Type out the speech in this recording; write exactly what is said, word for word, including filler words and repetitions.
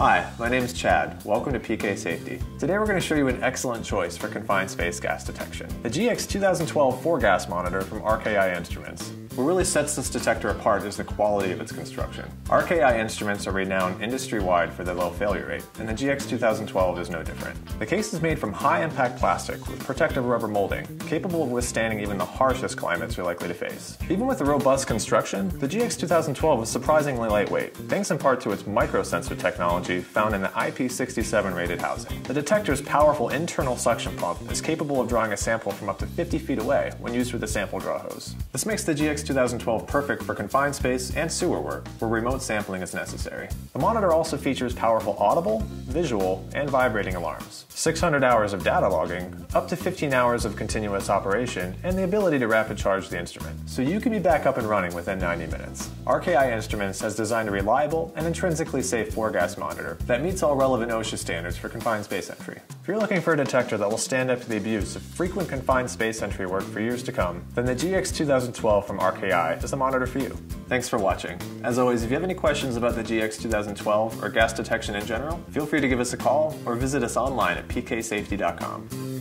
Hi, my name is Chad. Welcome to P K Safety. Today we're going to show you an excellent choice for confined space gas detection, the G X twenty twelve four gas monitor from R K I Instruments. What really sets this detector apart is the quality of its construction. R K I Instruments are renowned industry-wide for their low failure rate, and the G X twenty twelve is no different. The case is made from high-impact plastic with protective rubber molding, capable of withstanding even the harshest climates you're likely to face. Even with the robust construction, the G X twenty twelve is surprisingly lightweight, thanks in part to its microsensor technology found in the I P sixty-seven rated housing. The detector's powerful internal suction pump is capable of drawing a sample from up to fifty feet away when used with a sample draw hose. This makes the G X twenty twelve perfect for confined space and sewer work, where remote sampling is necessary. The monitor also features powerful audible, visual, and vibrating alarms, six hundred hours of data logging, up to fifteen hours of continuous operation, and the ability to rapid charge the instrument, so you can be back up and running within ninety minutes. R K I Instruments has designed a reliable and intrinsically safe four gas monitor that meets all relevant OSHA standards for confined space entry. If you're looking for a detector that will stand up to the abuse of frequent confined space entry work for years to come, then the G X twenty twelve from R K I is the monitor for you. Thanks for watching. As always, if you have any questions about the G X twenty twelve or gas detection in general, feel free to give us a call or visit us online at P K safety dot com.